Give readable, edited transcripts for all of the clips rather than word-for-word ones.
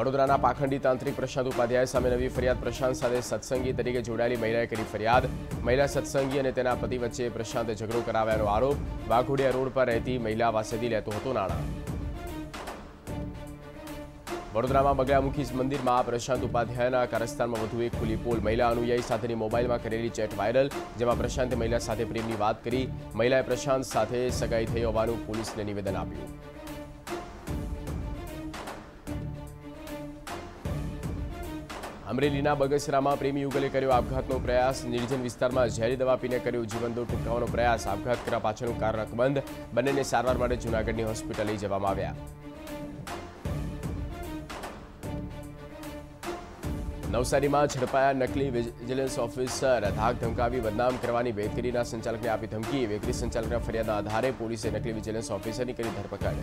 વડોદરાના પાખંડી તાંત્રિક પ્રશાંત ઉપાધ્યાય સામે નવી ફરિયાદ. પ્રશાંત સાથે સત્સંગી તરીકે જોડાયેલી મહિલાએ કરી ફરિયાદ. મહિલા સત્સંગી અને તેના પતિ વચ્ચે પ્રશાંતે ઝઘડો કરાવ્યાનો આરોપ. વાઘોડિયા રોડ પર રહેતી મહિલા પાસેથી લેતો હતો નાણાં. વડોદરામાં બગલામુખી મંદિરમાં પ્રશાંત ઉપાધ્યાયના કારસ્તાનમાં વધુ એક ખુલ્લી પોલ. મહિલા અનુયાયી સાથેની મોબાઈલમાં કરેલી ચેટ વાયરલ, જેમાં પ્રશાંતે મહિલા સાથે પ્રેમની વાત કરી. મહિલાએ પ્રશાંત સાથે સગાઈ થઈ હોવાનું પોલીસને નિવેદન આપ્યું. અમરેલીના બગસરામાં પ્રેમી યુગલે કર્યો આપઘાતનો પ્રયાસ. નિર્જન વિસ્તારમાં ઝેરી દવા પીને કર્યો જીવનદોર ટૂંકાવવાનો પ્રયાસ. આપઘાત કરવા પાછળનું કારણ અકબંધ. બંનેને સારવાર માટે જૂનાગઢની હોસ્પિટલ લઈ જવામાં આવ્યા. નવસારીમાં ઝડપાયા નકલી વિજિલન્સ ઓફિસર. ધાક ધમકાવી બદનામ કરવાની બેકરીના સંચાલકને આપી ધમકી. બેકરી સંચાલકના ફરિયાદના આધારે પોલીસે નકલી વિજિલન્સ ઓફિસરની કરી ધરપકડ.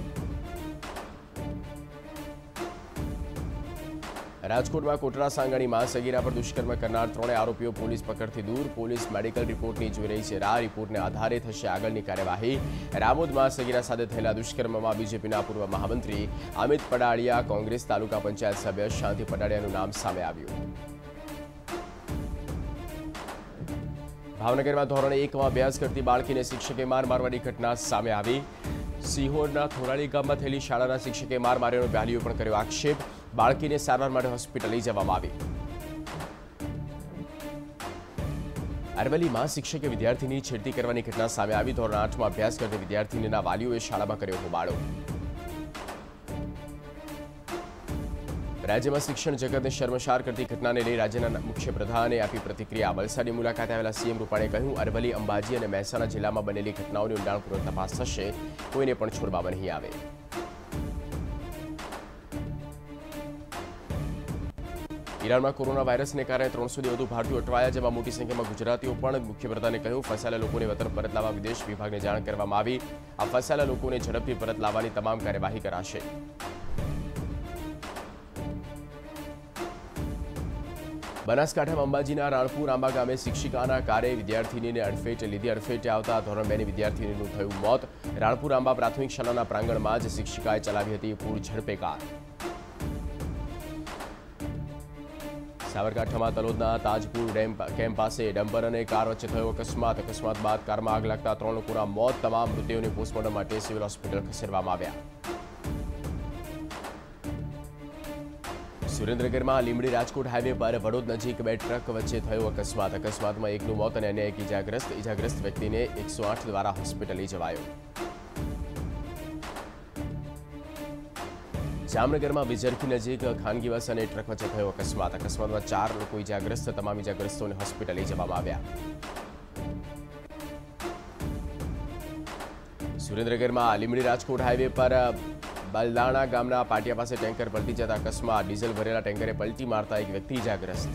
રાજકોટમાં કોટરા સાંગાણીમાં સગીરા પર દુષ્કર્મ કરનાર 3 આરોપીઓ પોલીસ પકડથી દૂર. પોલીસ મેડિકલ રિપોર્ટની જોઈ રહી છે રાહ. રિપોર્ટને આધારે થશે આગળની કાર્યવાહી. રામોદમાં સગીરા સાથે થયેલા દુષ્કર્મમાં બીજેપીના પૂર્વ મહામંત્રી અમિત પડાળિયા, કોંગ્રેસ તાલુકા પંચાયત સભ્ય શાંતિ પડાળિયાનું નામ સામે આવ્યું. ભાવનગરમાં ધોરણ 1માં અભ્યાસ કરતી બાળકીને શિક્ષકે માર મારવાની ઘટના સામે આવી. સિહોરના થોરાળી ગામમાં થયેલી શાળાના શિક્ષકે માર માર્યાનો વાલીઓએ પણ કર્યો આક્ષેપ. બાળકીને સારવાર માટે હોસ્પિટલ લઈ જવામાં આવી. અરવલ્લીમાં શિક્ષકે વિદ્યાર્થીની છેડતી કરવાની ઘટના સામે આવી. ધોરણ 8માં અભ્યાસ કરતી વિદ્યાર્થીના વાલીઓએ શાળામાં કર્યો હોબાળો. રાજ્યમાં શિક્ષણ જગતને શર્મસાર કરતી ઘટનાને લઈ રાજ્યના મુખ્ય પ્રધાને આપી પ્રતિક્રિયા. વલસાડની મુલાકાતે આવેલા સીએમ રૂપાણીએ કહ્યું, અરવલ્લી, અંબાજી અને મહેસાણા જિલ્લામાં બનેલી ઘટનાઓની ઊંડાણપૂર્વક તપાસ થશે. કોઈને પણ છોડવામાં નહીં આવે. ઈરાનમાં કોરોના વાયરસને કારણે 300થી વધુ ભારતીયો અટવાયા, જેમાં મોટી સંખ્યામાં ગુજરાતીઓ પણ. મુખ્યપ્રધાને કહ્યું, ફસાયેલા લોકોને વતન પરત લાવવા વિદેશ વિભાગને જાણ કરવામાં આવી. આ ફસાયેલા લોકોને ઝડપથી પરત લાવવાની તમામ કાર્યવાહી કરાશે. બનાસકાંઠામાં અંબાજીના રાણપુર આંબા ગામે શિક્ષિકાના કારે વિદ્યાર્થીનીને અડફેટે લીધી. અડફેટે આવતા ધોરણ 2ની વિદ્યાર્થીનીનું થયું મોત. રાણપુર આંબા પ્રાથમિક શાળાના પ્રાંગણમાં જ શિક્ષિકાએ ચલાવી હતી પૂર ઝડપે કાર. સાબરકાંઠામાં તલોદના તાજપુર ડેમ કેમ્પ પાસે ડમ્પર અને કાર વચ્ચે થયો અકસ્માત. અકસ્માત બાદ કારમાં આગ લાગતા 3 લોકોના મોત. તમામ મૃતદેહોને પોસ્ટમોર્ટમ માટે સિવિલ હોસ્પિટલ ખસેડવામાં આવ્યા. સુરેન્દ્રનગરમાં લીંબડી રાજકોટ હાઈવે પર વડોદ નજીક 2 ટ્રક વચ્ચે થયો અકસ્માત. અકસ્માતમાં એકનું મોત અને અન્ય એક ઈજાગ્રસ્ત. ઈજાગ્રસ્ત વ્યક્તિને 108 દ્વારા હોસ્પિટલ લઈ જવાયો. જામનગરમાં વિજરખી નજીક ખાનગી બસ અને ટ્રક વચ્ચે થયો અકસ્માત. અકસ્માતમાં 4 લોકો ઈજાગ્રસ્ત. તમામ ઈજાગ્રસ્તોને હોસ્પિટલ લઈ જવામાં આવ્યા. સુરેન્દ્રનગરમાં લીંબડી રાજકોટ હાઈવે પર બલદાણા ગામના પાટિયા પાસે ટેન્કર પલટી જતા અકસ્માત. ડીઝલ ભરેલા ટેન્કરે પલટી મારતા એક વ્યક્તિ ઈજાગ્રસ્ત.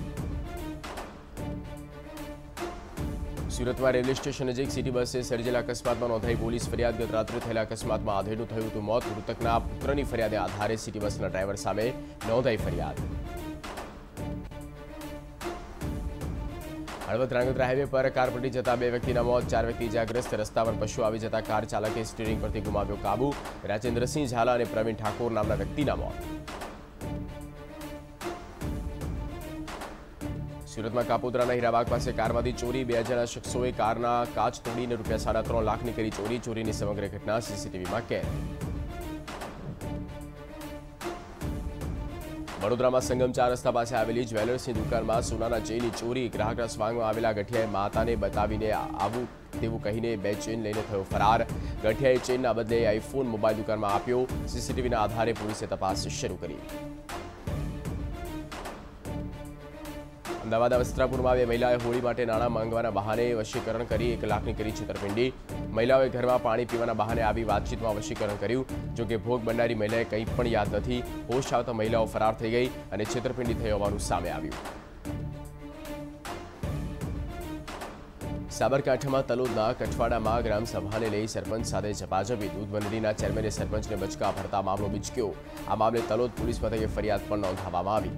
સુરતમાં રેલવે સ્ટેશન નજીક સિટી બસે સર્જેલા અકસ્માતમાં નોંધાઈ પોલીસ ફરિયાદ. ગત રાત્રે થયેલા અકસ્માતમાં આધેડનું થયું હતું મોત. મૃતકના પુત્રની ફરિયાદે આધારે સિટી બસના ડ્રાઈવર સામે નોંધાઈ ફરિયાદ. હળવદ ધ્રાંગધ્રા હાઈવે પર કાર પલટી જતા 2 વ્યક્તિના મોત, 4 વ્યક્તિ ઈજાગ્રસ્ત. રસ્તા પર પશુ આવી જતા કાર ચાલકે સ્ટીરિંગ પરથી ગુમાવ્યો કાબુ. રાજેન્દ્રસિંહ ઝાલા અને પ્રવીણ ઠાકોર નામના વ્યક્તિના મોત. સુરતમાં કાપોદ્રાના હીરાબાગ પાસે કારમાંથી ચોરી. 2 અજાણ્યા શખ્સોએ કારના કાચ તોડીને ₹3.5 લાખની કરી ચોરી. ચોરીની સમગ્ર ઘટના સીસીટીવીમાં કેદ. વડોદરામાં સંગમ 4 રસ્તા પાસે આવેલી જ્વેલર્સની દુકાનમાં સોનાના ચેનની ચોરી. ગ્રાહકના સ્વાંગમાં આવેલા ગઠિયાએ માતાને બતાવીને આવું તેવું કહીને 2 ચેન લઈને થયો ફરાર. ગઠિયાએ ચેનના બદલે આઈફોન મોબાઈલ દુકાનમાં આપ્યો. સીસીટીવીના આધારે પોલીસે તપાસ શરૂ કરી. અમદાવાદના વસ્ત્રાપુરમાં બે મહિલાએ હોળી માટે નાણાં માંગવાના બહાને વશીકરણ કરી. 1 લાખની કરી છેતરપિંડી. મહિલાઓએ ઘરમાં પાણી પીવાના બહાને આવી વાતચીતમાં વશીકરણ કર્યું. જોકે ભોગ બનનારી મહિલાએ કંઈ પણ યાદ નથી. હોશ આવતા મહિલાઓ ફરાર થઈ ગઈ અને છેતરપિંડી થઈ હોવાનું સામે આવ્યું. સાબરકાંઠામાં તલોદના કઠવાડામાં ગ્રામસભાને લઈ સરપંચ સાથે ઝપાઝપી. દૂધ મંડળીના ચેરમેને સરપંચને બચકા ભરતા મામલો બીચક્યો. આ મામલે તલોદ પોલીસ મથકે ફરિયાદ પણ નોંધાવવામાં આવી.